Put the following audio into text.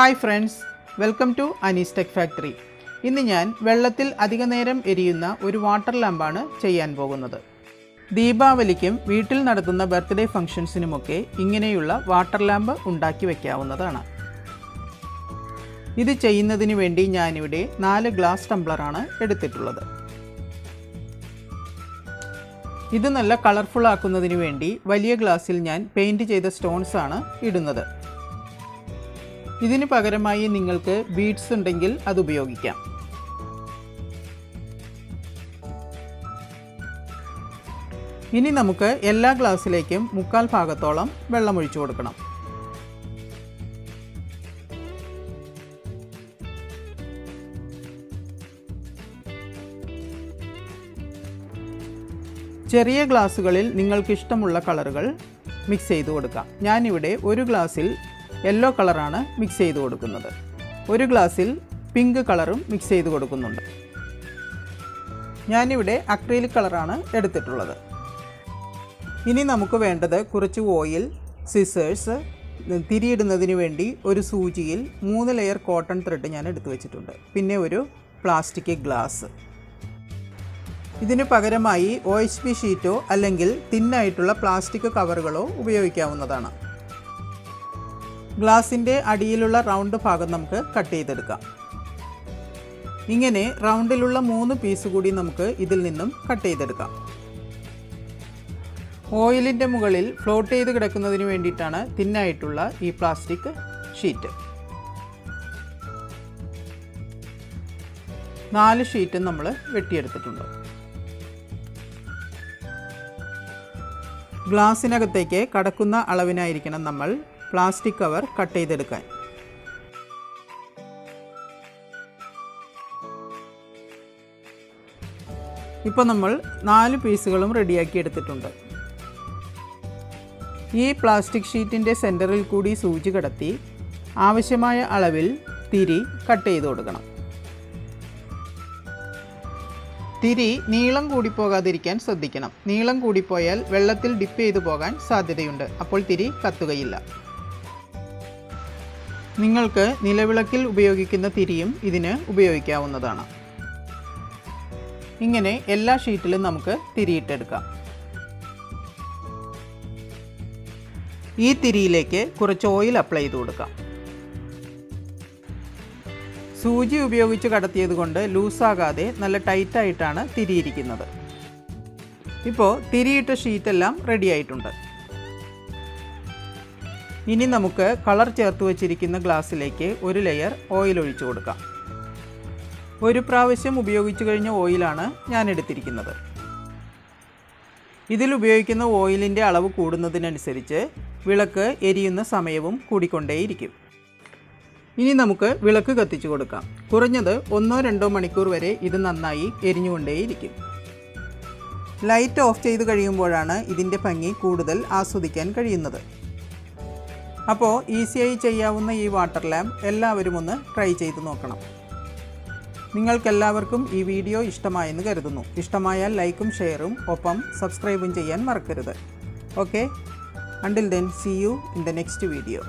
Hi friends, welcome to Ani's Tech Factory. ഇന്ന് ഞാൻ വെള്ളത്തിൽ അധിക നേരം എരിയുന്ന ഒരു വാട്ടർ ലാമ്പാണ് ചെയ്യാൻ പോകുന്നത്. ദീപാവലിക്കും വീട്ടിൽ നടത്തുന്ന ബർത്ത്ഡേ ഫംഗ്ഷൻസിനുമൊക്കെ ഇങ്ങനെയുള്ള വാട്ടർ ലാമ്പ് ഉണ്ടാക്കി വെക്കാവുന്നതാണ്. ഇത് ചെയ്യുന്നതിന് വേണ്ടി ഞാൻ ഇവിടെ 4 ഗ്ലാസ് ടംബ്ലറാണ് എടുത്തിട്ടുള്ളത്. ഇത് നല്ല കളർഫുൾ ആക്കുന്നതിന് വേണ്ടി വലിയ ഗ്ലാസിൽ ഞാൻ പെയിന്റ് ചെയ്ത സ്റ്റോൺസ് ആണ് ഇടുന്നത്. ഇതിന് പകരമായി നിങ്ങൾക്ക് ബീഡ്സ് ഉണ്ടെങ്കിൽ അത് ഉപയോഗിക്കാം. ഇനി നമുക്ക് എല്ലാ ഗ്ലാസിലേക്കും മുക്കാൽ ഭാഗത്തോളം വെള്ളം ഒഴിച്ചു കൊടുക്കണം. ചെറിയ ഗ്ലാസുകളിൽ നിങ്ങൾക്ക് ഇഷ്ടമുള്ള കളറുകൾ മിക്സ് ചെയ്തു കൊടുക്കാം. ഞാൻ ഇവിടെ ഒരു ഗ്ലാസിൽ യെല്ലോ കളറാണ് മിക്സ് ചെയ്തു കൊടുക്കുന്നത്. ഒരു ഗ്ലാസിൽ പിങ്ക് കളറും മിക്സ് ചെയ്തു കൊടുക്കുന്നുണ്ട്. ഞാൻ ഇവിടെ അക്രിലിക് കളറാണ് എടുത്തിട്ടുള്ളത്. ഇനി നമുക്ക് വേണ്ടത് കുറച്ച് ഓയിൽ, സിസേഴ്സ്, തിരിയിടുന്നതിന് വേണ്ടി ഒരു സൂചിയിൽ 3 ലെയർ കോട്ടൺ ത്രെഡ് ഞാൻ എടുത്തു വെച്ചിട്ടുണ്ട്. പിന്നെ ഒരു പ്ലാസ്റ്റിക് ഗ്ലാസ്. ഇതിന് പകരമായി OHP ഷീറ്റോ അല്ലെങ്കിൽ തിന്നായിട്ടുള്ള പ്ലാസ്റ്റിക് കവറുകളോ ഉപയോഗിക്കാവുന്നതാണ്. ഗ്ലാസിൻ്റെ അടിയിലുള്ള റൗണ്ട് ഭാഗം നമുക്ക് കട്ട് ചെയ്തെടുക്കാം. ഇങ്ങനെ റൗണ്ടിലുള്ള 3 പീസ് കൂടി നമുക്ക് ഇതിൽ നിന്നും കട്ട് ചെയ്തെടുക്കാം. ഓയിലിൻ്റെ മുകളിൽ ഫ്ലോട്ട് ചെയ്ത് കിടക്കുന്നതിന് വേണ്ടിയിട്ടാണ് തിന്നായിട്ടുള്ള ഈ പ്ലാസ്റ്റിക് ഷീറ്റ്. 4 ഷീറ്റും നമ്മൾ വെട്ടിയെടുത്തിട്ടുണ്ട്. ഗ്ലാസിനകത്തേക്ക് കടക്കുന്ന അളവിനായിരിക്കണം നമ്മൾ പ്ലാസ്റ്റിക് കവർ കട്ട് ചെയ്തെടുക്കാൻ. ഇപ്പോൾ നമ്മൾ 4 പീസുകളും റെഡിയാക്കി എടുത്തിട്ടുണ്ട്. ഈ പ്ലാസ്റ്റിക് ഷീറ്റിൻ്റെ സെൻറ്ററിൽ കൂടി സൂചി കടത്തി ആവശ്യമായ അളവിൽ തിരി കട്ട് ചെയ്ത് കൊടുക്കണം. തിരി നീളം കൂടിപ്പോകാതിരിക്കാൻ ശ്രദ്ധിക്കണം. നീളം കൂടിപ്പോയാൽ വെള്ളത്തിൽ ഡിപ്പ് ചെയ്തു പോകാൻ സാധ്യതയുണ്ട്. അപ്പോൾ തിരി കത്തുകയില്ല. നിങ്ങൾക്ക് നിലവിളക്കിൽ ഉപയോഗിക്കുന്ന തിരിയും ഇതിന് ഉപയോഗിക്കാവുന്നതാണ്. ഇങ്ങനെ എല്ലാ ഷീറ്റിലും നമുക്ക് തിരിയിട്ടെടുക്കാം. ഈ തിരിയിലേക്ക് കുറച്ച് ഓയിൽ അപ്ലൈ ചെയ്ത് കൊടുക്കാം. സൂചി ഉപയോഗിച്ച് കടത്തിയത് കൊണ്ട് ലൂസാകാതെ നല്ല ടൈറ്റായിട്ടാണ് തിരിയിരിക്കുന്നത്. ഇപ്പോൾ തിരിയിട്ട ഷീറ്റെല്ലാം റെഡിയായിട്ടുണ്ട്. ഇനി നമുക്ക് കളർ ചേർത്ത് വച്ചിരിക്കുന്ന ഗ്ലാസ്സിലേക്ക് ഒരു ലെയർ ഓയിൽ ഒഴിച്ചു കൊടുക്കാം. ഒരു പ്രാവശ്യം ഉപയോഗിച്ചു കഴിഞ്ഞ ഓയിലാണ് ഞാൻ എടുത്തിരിക്കുന്നത്. ഇതിലുപയോഗിക്കുന്ന ഓയിലിൻ്റെ അളവ് കൂടുന്നതിനനുസരിച്ച് വിളക്ക് എരിയുന്ന സമയവും കൂടിക്കൊണ്ടേയിരിക്കും. ഇനി നമുക്ക് വിളക്ക് കത്തിച്ചു കൊടുക്കാം. കുറഞ്ഞത് 1-2 മണിക്കൂർ വരെ ഇത് നന്നായി എരിഞ്ഞുകൊണ്ടേയിരിക്കും. ലൈറ്റ് ഓഫ് ചെയ്ത് കഴിയുമ്പോഴാണ് ഇതിൻ്റെ ഭംഗി കൂടുതൽ ആസ്വദിക്കാൻ കഴിയുന്നത്. അപ്പോൾ ഈസിയായി ചെയ്യാവുന്ന ഈ വാട്ടർ ലാമ്പ് എല്ലാവരും ഒന്ന് ട്രൈ ചെയ്ത് നോക്കണം. നിങ്ങൾക്കെല്ലാവർക്കും ഈ വീഡിയോ ഇഷ്ടമായെന്ന് കരുതുന്നു. ഇഷ്ടമായാൽ ലൈക്കും ഷെയറും ഒപ്പം സബ്സ്ക്രൈബും ചെയ്യാൻ മറക്കരുത്. Okay, until then, see you in the next video.